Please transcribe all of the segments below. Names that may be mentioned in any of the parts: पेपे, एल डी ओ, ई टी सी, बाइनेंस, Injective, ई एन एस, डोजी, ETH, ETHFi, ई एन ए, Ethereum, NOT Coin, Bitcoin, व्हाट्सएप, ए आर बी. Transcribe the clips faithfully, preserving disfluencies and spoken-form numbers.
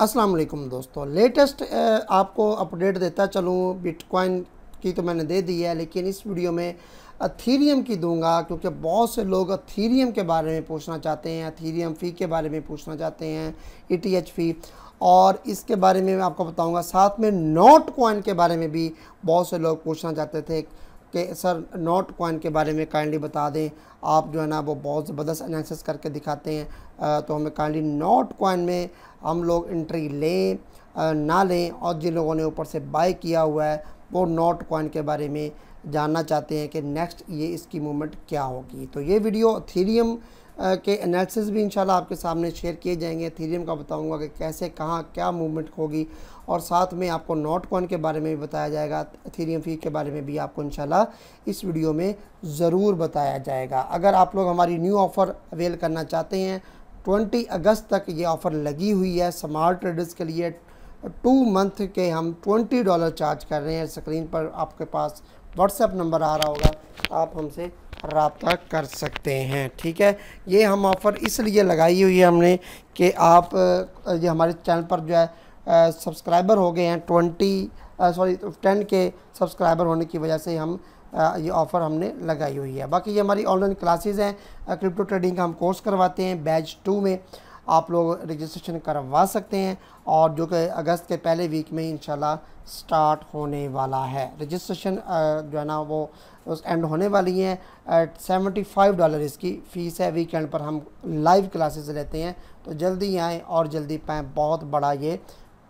अस्सलाम वालेकुम दोस्तों, लेटेस्ट आपको अपडेट देता चलूँ। बिटकॉइन की तो मैंने दे दी है, लेकिन इस वीडियो में एथेरियम की दूंगा क्योंकि बहुत से लोग एथेरियम के बारे में पूछना चाहते हैं, एथेरियम फ़ी के बारे में पूछना चाहते हैं, ई टी एच फी, और इसके बारे में मैं आपको बताऊंगा। साथ में नॉट कॉइन के बारे में भी बहुत से लोग पूछना चाहते थे कि सर नॉट कॉइन के बारे में काइंडली बता दें, आप जो है ना वो बहुत ज़बरदस्त एनालिसिस करके दिखाते हैं, तो हमें काइंडली नॉट कॉइन में हम लोग एंट्री लें ना लें, और जिन लोगों ने ऊपर से बाय किया हुआ है वो नॉट कॉइन के बारे में जानना चाहते हैं कि नेक्स्ट ये इसकी मूवमेंट क्या होगी। तो ये वीडियो एथेरियम के एनालिसिस भी इंशाल्लाह आपके सामने शेयर किए जाएंगे। एथेरियम का बताऊंगा कि कैसे कहाँ क्या मूवमेंट होगी, और साथ में आपको नॉट कॉइन के बारे में भी बताया जाएगा, एथेरियम फी के बारे में भी आपको इंशाल्लाह इस वीडियो में ज़रूर बताया जाएगा। अगर आप लोग हमारी न्यू ऑफ़र अवेल करना चाहते हैं, ट्वेंटी अगस्त तक ये ऑफ़र लगी हुई है स्मार्ट ट्रेडर्स के लिए। टू मंथ के हम ट्वेंटी डॉलर चार्ज कर रहे हैं। स्क्रीन पर आपके पास व्हाट्सएप नंबर आ रहा होगा, आप हमसे रब्ता कर सकते हैं, ठीक है। ये हम ऑफ़र इसलिए लगाई हुई है हमने कि आप ये हमारे चैनल पर जो है सब्सक्राइबर हो गए हैं, ट्वेंटी सॉरी टेन के सब्सक्राइबर होने की वजह से हम आ, ये ऑफ़र हमने लगाई हुई है। बाकी ये हमारी ऑनलाइन क्लासेस हैं, क्रिप्टो ट्रेडिंग का हम कोर्स करवाते हैं। बैच टू में आप लोग रजिस्ट्रेशन करवा सकते हैं, और जो कि अगस्त के पहले वीक में इंशाल्लाह स्टार्ट होने वाला है। रजिस्ट्रेशन जो है ना वो उस एंड होने वाली है। सेवेंटी फाइव डॉलर इसकी फ़ीस है। वीकेंड पर हम लाइव क्लासेस लेते हैं, तो जल्दी आएँ और जल्दी पाएँ। बहुत बड़ा ये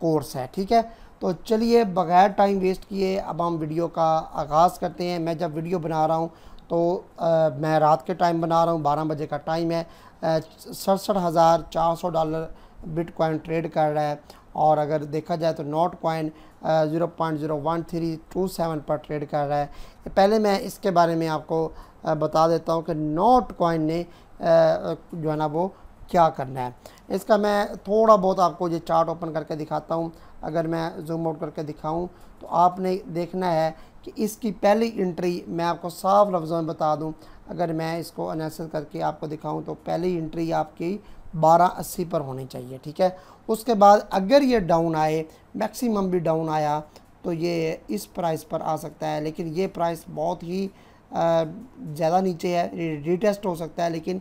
कोर्स है, ठीक है। तो चलिए बग़ैर टाइम वेस्ट किए अब हम वीडियो का आगाज़ करते हैं। मैं जब वीडियो बना रहा हूँ तो आ, मैं रात के टाइम बना रहा हूँ, बारह बजे का टाइम है। सड़सठ हज़ार चार सौ डॉलर बिटकॉइन ट्रेड कर रहा है, और अगर देखा जाए तो Notcoin zero point zero one three two seven पर ट्रेड कर रहा है। पहले मैं इसके बारे में आपको आ, बता देता हूँ कि नॉट कॉइन ने आ, जो है ना वो क्या करना है। इसका मैं थोड़ा बहुत आपको ये चार्ट ओपन करके दिखाता हूँ। अगर मैं जूम आउट करके दिखाऊँ तो आपने देखना है कि इसकी पहली एंट्री, मैं आपको साफ लफ्ज़ों में बता दूं, अगर मैं इसको एनालिसिस करके आपको दिखाऊं तो पहली एंट्री आपकी बारह अस्सी पर होनी चाहिए, ठीक है। उसके बाद अगर ये डाउन आए, मैक्सिमम भी डाउन आया, तो ये इस प्राइस पर आ सकता है। लेकिन ये प्राइस बहुत ही ज़्यादा नीचे है, रिटेस्ट हो सकता है, लेकिन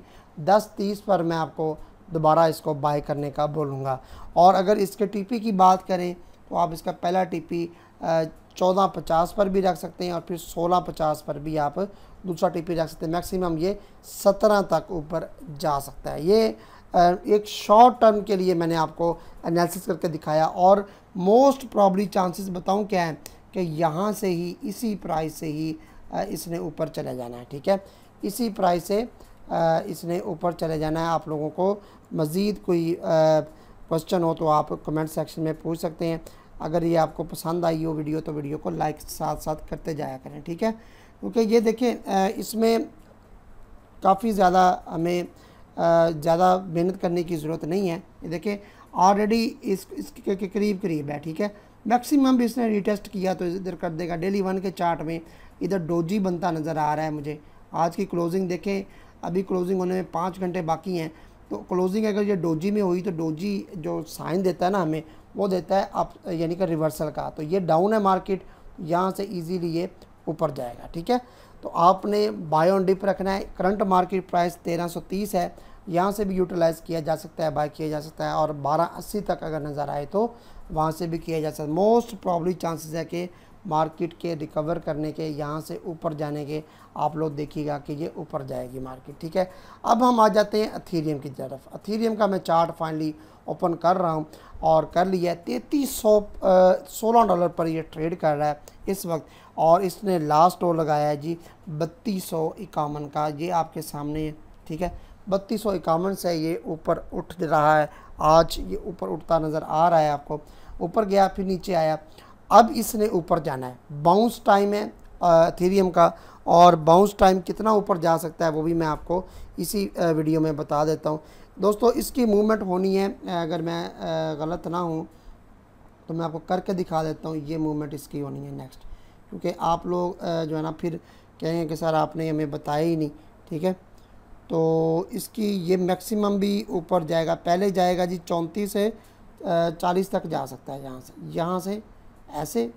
दस तीस पर मैं आपको दोबारा इसको बाय करने का बोलूँगा। और अगर इसके टीपी की बात करें तो आप इसका पहला टीपी चौदह पचास पर भी रख सकते हैं, और फिर सोलह पचास पर भी आप दूसरा टीपी रख सकते हैं। मैक्सिमम ये सत्रह तक ऊपर जा सकता है। ये एक शॉर्ट टर्म के लिए मैंने आपको एनालिसिस करके दिखाया, और मोस्ट प्रॉबली चांसेस बताऊं क्या है कि यहाँ से ही, इसी प्राइस से ही इसने ऊपर चले जाना है, ठीक है। इसी प्राइस से इसने ऊपर चले जाना है। आप लोगों को मज़ीद कोई क्वेश्चन हो तो आप कमेंट सेक्शन में पूछ सकते हैं। अगर ये आपको पसंद आई हो वीडियो तो वीडियो को लाइक साथ साथ करते जाया करें, ठीक है। क्योंकि ये देखें, इसमें काफ़ी ज़्यादा हमें ज़्यादा मेहनत करने की ज़रूरत नहीं है। ये देखें ऑलरेडी इस इसके करीब करीब है, ठीक है। मैक्सिमम भी इसने रिटेस्ट किया तो इधर कर देगा। डेली वन के चार्ट में इधर डोजी बनता नज़र आ रहा है मुझे। आज की क्लोजिंग देखें, अभी क्लोजिंग होने में पाँच घंटे बाकी हैं, तो क्लोजिंग अगर ये डोजी में हुई तो डोजी जो साइन देता है ना हमें, वो देता है आप यानी कि रिवर्सल का। तो ये डाउन है मार्केट, यहाँ से इजीली ये ऊपर जाएगा, ठीक है। तो आपने बाय ऑन डिप रखना है। करंट मार्केट प्राइस तेरह सौ तीस है, यहाँ से भी यूटिलाइज़ किया जा सकता है, बाय किया जा सकता है। और बारह अस्सी तक अगर नज़र आए तो वहाँ से भी किया जा सकता है। मोस्ट प्रॉब्ली चांसेस है कि मार्केट के रिकवर करने के, यहाँ से ऊपर जाने के, आप लोग देखिएगा कि ये ऊपर जाएगी मार्केट, ठीक है। अब हम आ जाते हैं एथेरियम की तरफ। एथेरियम का मैं चार्ट फाइनली ओपन कर रहा हूँ, और कर लिया है। तैंतीस सौ सोलह डॉलर पर ये ट्रेड कर रहा है इस वक्त, और इसने लास्ट लो लगाया है जी बत्तीस सौ इक्यावन का। ये आपके सामने है, ठीक है। बत्तीस सौ इक्यावन से ये ऊपर उठ रहा है। आज ये ऊपर उठता नज़र आ रहा है आपको, ऊपर गया फिर नीचे आया, अब इसने ऊपर जाना है। बाउंस टाइम है एथेरियम का, और बाउंस टाइम कितना ऊपर जा सकता है वो भी मैं आपको इसी वीडियो में बता देता हूं। दोस्तों इसकी मूवमेंट होनी है, अगर मैं गलत ना हूं तो मैं आपको करके दिखा देता हूं। ये मूवमेंट इसकी होनी है नेक्स्ट, क्योंकि आप लोग जो है ना फिर कहेंगे कि सर आपने हमें बताया ही नहीं, ठीक है। तो इसकी ये मैक्सिमम भी ऊपर जाएगा, पहले जाएगा जी चौंतीस से चालीस तक जा सकता है, यहाँ से यहाँ से ऐसे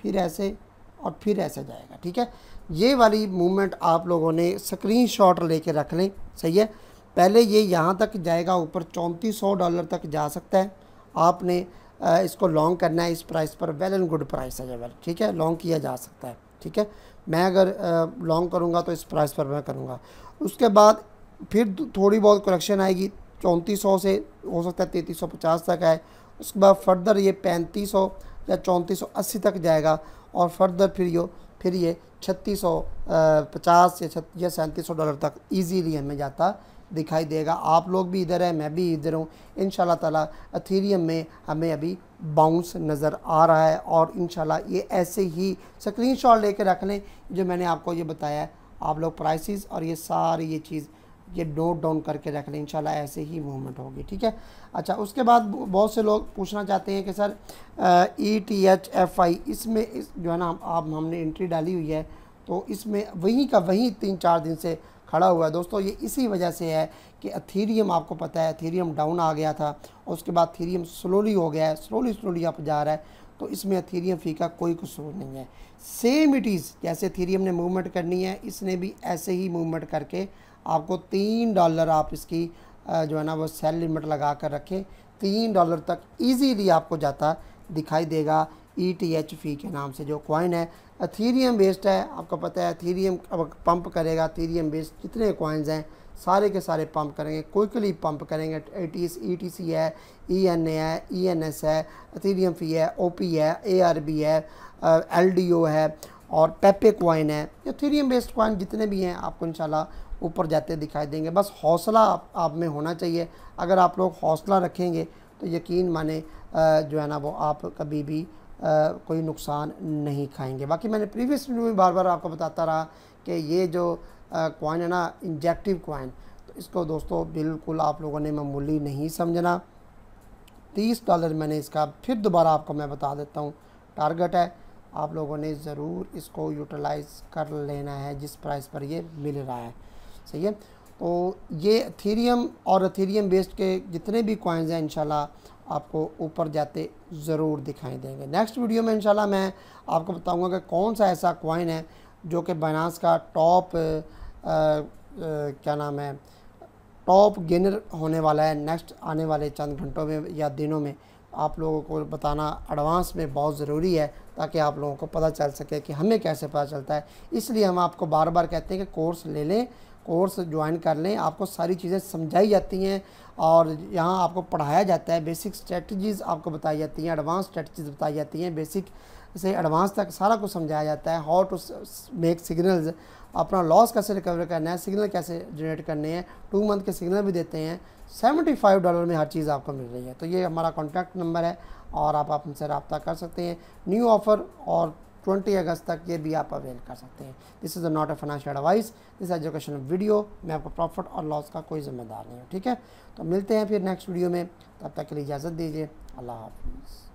फिर ऐसे और फिर ऐसे जाएगा। ठीक है, ये वाली मूवमेंट आप लोगों ने स्क्रीनशॉट लेके रख लें, सही है। पहले ये यहाँ तक जाएगा, ऊपर चौंतीस सौ डॉलर तक जा सकता है। आपने इसको लॉन्ग करना है, इस प्राइस पर वेल एंड गुड प्राइस है जब, ठीक है, लॉन्ग किया जा सकता है। ठीक है, मैं अगर लॉन्ग करूँगा तो इस प्राइस पर मैं करूँगा। उसके बाद फिर थोड़ी बहुत करेक्शन आएगी, चौंतीस सौ से हो सकता है तैंतीस सौ पचास तक आए। उसके बाद फर्दर ये पैंतीस सौ या चौंतीस सौ अस्सी तक जाएगा और फर्दर फिर यो फिर ये छत्तीस सौ पचास या छत्तीस या सैंतीस सौ डॉलर तक ईजीली हमें जाता दिखाई देगा। आप लोग भी इधर हैं, मैं भी इधर हूँ। इंशाल्लाह ताला एथेरियम में हमें अभी बाउंस नज़र आ रहा है और इंशाल्लाह ये ऐसे ही स्क्रीनशॉट लेके रख लें जो मैंने आपको ये बताया है। आप लोग प्राइसेस और ये सारी ये चीज़ ये नोट डाउन करके रख लें, इंशाल्लाह ऐसे ही मूवमेंट होगी। ठीक है, अच्छा उसके बाद बहुत से लोग पूछना चाहते हैं कि sir E T H F I इसमें इस जो है ना आप हमने एंट्री डाली हुई है तो इसमें वहीं का वहीं तीन चार दिन से खड़ा हुआ है। दोस्तों ये इसी वजह से है कि एथेरियम आपको पता है एथेरियम डाउन आ गया था और उसके बाद एथेरियम स्लोली हो गया है, स्लोली स्लोली आप जा रहा है, तो इसमें एथेरियम फी का कोई कसूर नहीं है। सेम इट इज़ जैसे एथेरियम ने मूवमेंट करनी है, इसने भी ऐसे ही मूवमेंट करके आपको तीन डॉलर आप इसकी जो है ना वो सेल लिमिट लगा कर रखें, तीन डॉलर तक ईजीली आपको जाता दिखाई देगा। ई टी एच फी के नाम से जो कॉइन है एथेरियम बेस्ड है, आपको पता है एथेरियम पंप करेगा। एथेरियम बेस्ड जितने कॉइन्स हैं सारे के सारे पंप करेंगे, क्विकली पंप करेंगे। ई टी सी है, ई एन ए है, ई एन एस है, एथेरियम फी है, ओ पी है, ए आर बी है, एल डी ओ है और पेपे कॉइन है। एथेरियम बेस्ड कॉइन जितने भी हैं आपको इंशाल्लाह ऊपर जाते दिखाई देंगे। बस हौसला आप, आप में होना चाहिए। अगर आप लोग हौसला रखेंगे तो यकीन माने जो है ना वो आप कभी भी आ, कोई नुकसान नहीं खाएंगे। बाकी मैंने प्रीवियस वीडियो में बार बार आपको बताता रहा कि ये जो कॉइन है ना इंजेक्टिव कॉइन, तो इसको दोस्तों बिल्कुल आप लोगों ने मामूली नहीं समझना। तीस डॉलर मैंने इसका फिर दोबारा आपको मैं बता देता हूँ टारगेट है, आप लोगों ने ज़रूर इसको यूटिलाइज़ कर लेना है जिस प्राइस पर ये मिल रहा है, सही है। तो ये एथेरियम और एथेरियम बेस्ड के जितने भी कॉइन्स हैं इंशाल्लाह आपको ऊपर जाते ज़रूर दिखाई देंगे। नेक्स्ट वीडियो में इंशाल्लाह मैं आपको बताऊंगा कि कौन सा ऐसा कॉइन है जो कि बाइनेंस का टॉप क्या नाम है टॉप गेनर होने वाला है नेक्स्ट आने वाले चंद घंटों में या दिनों में। आप लोगों को बताना एडवांस में बहुत ज़रूरी है ताकि आप लोगों को पता चल सके कि हमें कैसे पता चलता है। इसलिए हम आपको बार बार कहते हैं कि कोर्स ले लें, कोर्स ज्वाइन कर लें, आपको सारी चीज़ें समझाई जाती हैं और यहाँ आपको पढ़ाया जाता है। बेसिक स्ट्रेटजीज़ आपको बताई जाती हैं, एडवांस स्ट्रेटजीज़ बताई जाती हैं, बेसिक से एडवांस तक सारा कुछ समझाया जाता है। हाउ टू मेक सिग्नल्स, अपना लॉस कैसे रिकवर करना है, सिग्नल कैसे जनरेट करने हैं, टू मंथ के सिग्नल भी देते हैं। सेवेंटी फाइव डॉलर में हर चीज़ आपको मिल रही है। तो ये हमारा कॉन्टैक्ट नंबर है और आप हमसे रब्ता कर सकते हैं। न्यू ऑफ़र और बीस अगस्त तक ये भी आप अवेल कर सकते हैं। This is not a financial advice, this educational video. मैं आपको प्रॉफिट और लॉस का कोई जिम्मेदार नहीं हूँ। ठीक है, तो मिलते हैं फिर नेक्स्ट वीडियो में, तब तक के लिए इजाज़त दीजिए। अल्लाह हाफिज़।